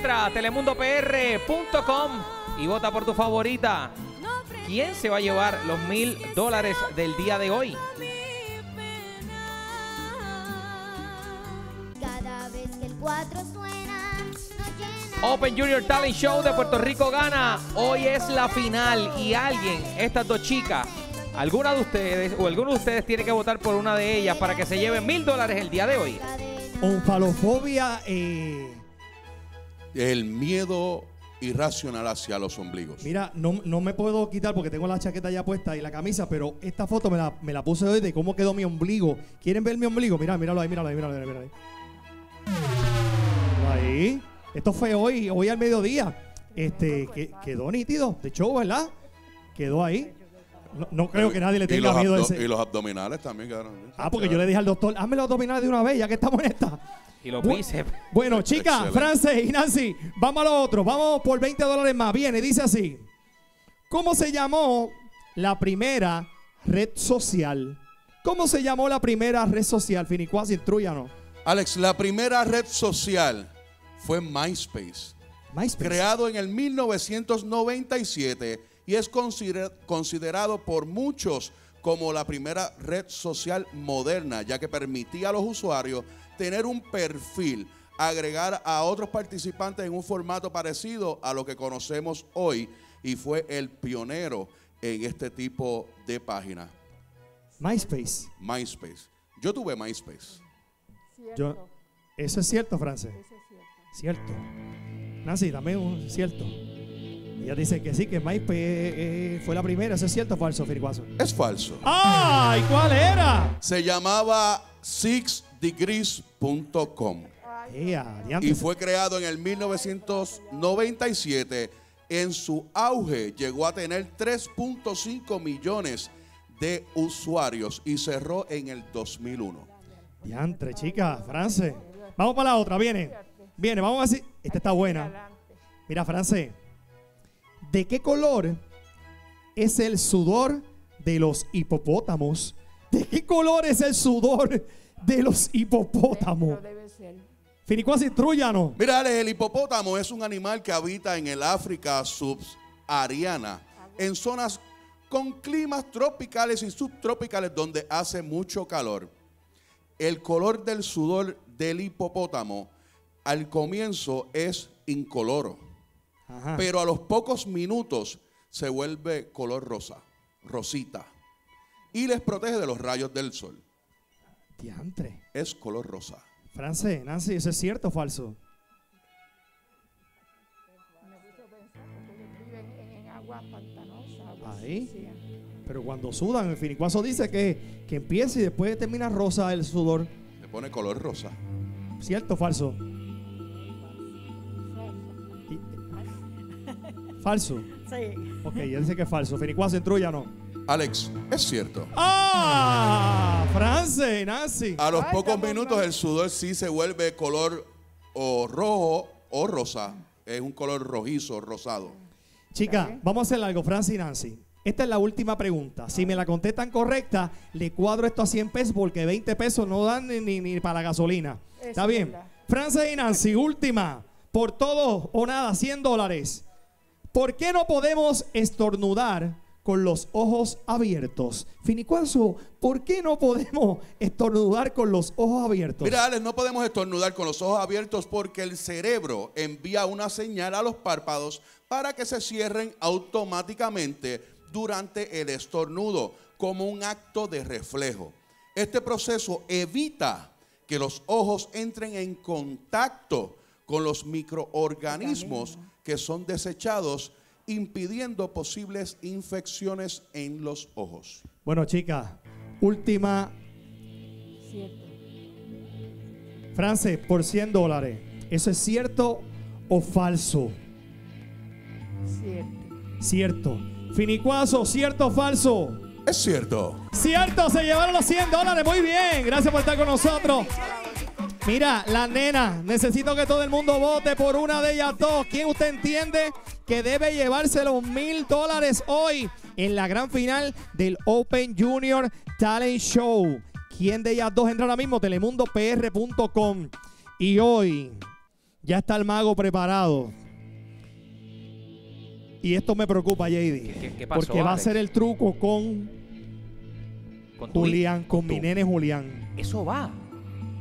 encuentra Telemundopr.com y vota por tu favorita. ¿Quién se va a llevar los $1000 del día de hoy? Open Junior Talent Show de Puerto Rico Gana. Hoy es la final y alguien, estas dos chicas, alguna de ustedes o alguno de ustedes tiene que votar por una de ellas para que se lleven $1000 el día de hoy. Onfalofobia. El miedo irracional hacia los ombligos. Mira, no me puedo quitar porque tengo la chaqueta ya puesta y la camisa, pero esta foto me la puse hoy de cómo quedó mi ombligo. ¿Quieren ver mi ombligo? Mira, míralo ahí. Ahí. Esto fue hoy al mediodía. Quedó nítido, de show, ¿verdad? Quedó ahí. No creo que nadie le tenga miedo a ese. Y los abdominales también quedaron. Porque yo le dije al doctor, hazme los abdominales de una vez, ya que estamos en esta. Y los bíceps. Bueno, chicas, Frances y Nancy, vamos a lo otro. Vamos por $20 más. Viene, dice así. ¿Cómo se llamó la primera red social? Finicuasi, intrúyanos. Alex, la primera red social fue MySpace. Creado en el 1997 y es considerado por muchos como la primera red social moderna, ya que permitía a los usuarios tener un perfil, agregar a otros participantes en un formato parecido a lo que conocemos hoy, y fue el pionero en este tipo de página. MySpace. Yo tuve MySpace. Eso es cierto, Frances. Cierto. Nancy, dame un cierto. Ella dice que sí, que MySpace fue la primera. ¿Eso es cierto o falso, Firiguazo? Es falso. ¡Ay! ¿Cuál era? Se llamaba Six Degrees.com. Y fue creado en el 1997. En su auge llegó a tener 3.5 millones de usuarios y cerró en el 2001. Diantre, chicas, Frances. Vamos para la otra, viene, vamos a decir. Esta está buena. Mira, Frances, ¿de qué color es el sudor de los hipopótamos? Finicuasi, intrúyanos. Mira, el hipopótamo es un animal que habita en el África subsahariana, en zonas con climas tropicales y subtropicales donde hace mucho calor. El color del sudor del hipopótamo al comienzo es incoloro, pero a los pocos minutos se vuelve color rosita, y les protege de los rayos del sol. Diantre. Es color rosa. Frances, Nancy, ¿eso es cierto o falso? Ahí. Pero cuando sudan, el Finicuazo dice que empieza y después termina rosa el sudor. Le pone color rosa. ¿Cierto o falso? Falso. Sí. Ok, él dice que es falso. Finicuazo, intrúyanos. Alex, es cierto. ¡Ah! Frances, Nancy. A los pocos minutos el sudor sí se vuelve color o rojo o rosa. Es un color rojizo, rosado. Chica, vamos a hacer algo, Frances y Nancy. Esta es la última pregunta. Si me la contestan correcta, le cuadro esto a $100 porque 20 pesos no dan ni para la gasolina. ¿Está bien? Frances y Nancy, última. Por todo o nada, $100. ¿Por qué no podemos estornudar con los ojos abiertos? Finicuazo, ¿por qué no podemos estornudar con los ojos abiertos? Mira, Alex, no podemos estornudar con los ojos abiertos porque el cerebro envía una señal a los párpados para que se cierren automáticamente durante el estornudo, como un acto de reflejo. Este proceso evita que los ojos entren en contacto con los microorganismos que son desechados, impidiendo posibles infecciones en los ojos. Bueno, chicas, última. Cierto. Frances, por $100. ¿Eso es cierto o falso? Cierto. Finicuazo, ¿cierto o falso? Es cierto. Cierto, se llevaron los $100. Muy bien, gracias por estar con nosotros. Mira, la nena, necesito que todo el mundo vote por una de ellas dos. ¿Quién usted entiende que debe llevarse los $1000 hoy en la gran final del Open Junior Talent Show? ¿Quién de ellas dos entra ahora mismo? Telemundopr.com. Y hoy Ya está el mago preparado. Y esto me preocupa, JD. ¿Qué pasó, porque va Alex? A ser el truco con Julián, con mi nene Julián. Eso va.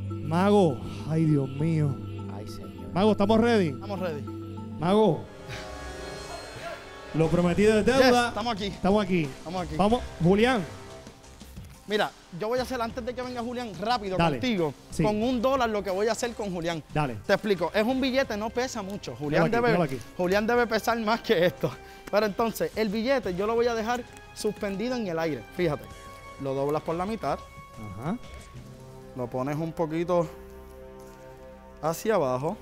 Mago, ay Dios mío. Ay, señor. Mago, ¿estamos ready? Estamos ready. Mago, lo prometido es deuda. Yes, estamos aquí. Estamos aquí. Estamos aquí. Vamos, Julián. Mira, yo voy a hacer, antes de que venga Julián, rápido contigo, sí, con $1 lo que voy a hacer con Julián. Dale. Te explico, es un billete, no pesa mucho. Julián debe pesar más que esto. Pero entonces, el billete yo lo voy a dejar suspendido en el aire. Fíjate, lo doblas por la mitad. Ajá. Lo pones un poquito hacia abajo.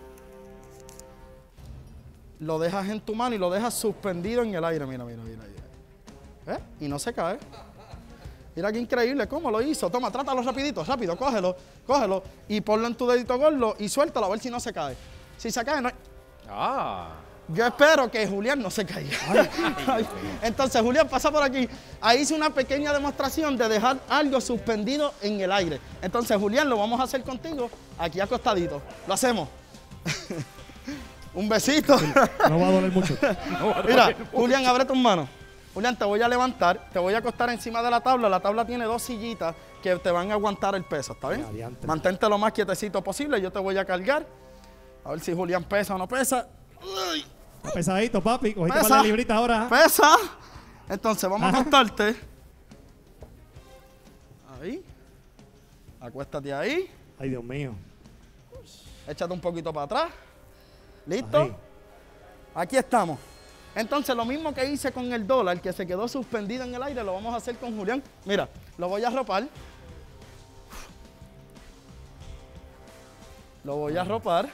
Lo dejas en tu mano y lo dejas suspendido en el aire. Mira, mira, mira. ¿Ves? Y no se cae. Mira qué increíble cómo lo hizo. Toma, trátalo rapidito, rápido, cógelo, cógelo y ponlo en tu dedito gordo y suéltalo a ver si no se cae. Si se cae, no... Ah. Yo espero que Julián no se caiga. Entonces, Julián, pasa por aquí. Ahí hice una pequeña demostración de dejar algo suspendido en el aire. Entonces, Julián, lo vamos a hacer contigo aquí acostadito. Lo hacemos. Un besito. No va a doler mucho. Mira, Julián, abre tus manos. Julián, te voy a levantar, te voy a acostar encima de la tabla. La tabla tiene dos sillitas que te van a aguantar el peso, ¿está bien? Adiante. Mantente lo más quietecito posible, yo te voy a cargar. A ver si Julián pesa o no pesa. Uy. Pesadito, papi. Cogiste para la librita ahora. Pesa. Entonces, vamos a acostarte. Ahí. Acuéstate ahí. Ay, Dios mío. Échate un poquito para atrás. ¿Listo? Ahí. Aquí estamos. Entonces, lo mismo que hice con el dólar, que se quedó suspendido en el aire, lo vamos a hacer con Julián. Mira, lo voy a arropar. Lo voy a arropar.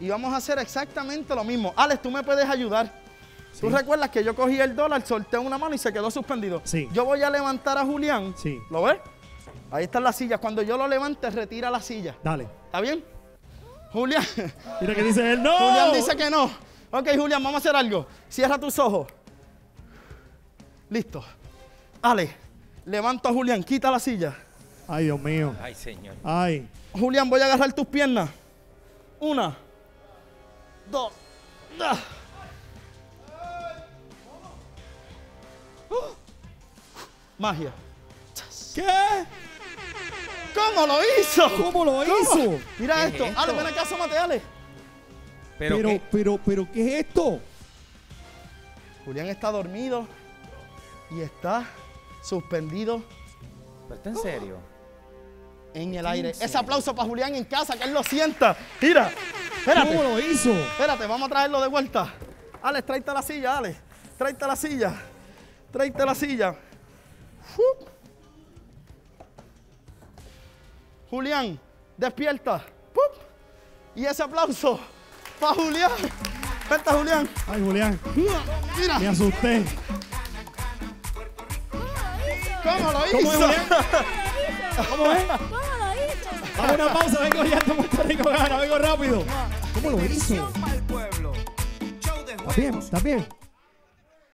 Y vamos a hacer exactamente lo mismo. Alex, tú me puedes ayudar. Sí. Tú recuerdas que yo cogí el dólar, solté una mano y se quedó suspendido. Sí. Yo voy a levantar a Julián. Sí. ¿Lo ves? Ahí están las sillas. Cuando yo lo levante, retira la silla. Dale. ¿Está bien? Julián. Mira que dice él, no. Julián dice que no. Ok, Julián, vamos a hacer algo. Cierra tus ojos. Listo. Ale, levanto a Julián, quita la silla. Ay, Dios mío. Ay, señor. Ay. Julián, voy a agarrar tus piernas. Una, dos. ¡Ah! Magia. ¿Qué? ¿Cómo lo hizo? ¿Cómo lo hizo? Mira esto. Es esto. Ale, ven acá, asómate, Ale. Pero, ¿qué es esto? Julián está dormido y está suspendido. ¿Pero está en serio? En el aire. Ese aplauso para Julián en casa, que él lo sienta. Mira, espérate. ¿Cómo lo hizo? Espérate, vamos a traerlo de vuelta. Alex, tráete la silla, Alex. Tráete la silla. Tráete la silla. Julián, despierta. Y ese aplauso. ¡Para Julián! ¡Vente, Julián! ¡Ay, Julián! ¡Mira! ¡Me asusté! ¿Cómo lo hizo? ¿Cómo es, Julián? ¿Cómo es? ¿Cómo lo hizo? Vamos a una pausa, vengo ya, de Puerto Rico Gana, vengo rápido. ¿Cómo lo hizo? ¿Está bien? ¿Está bien?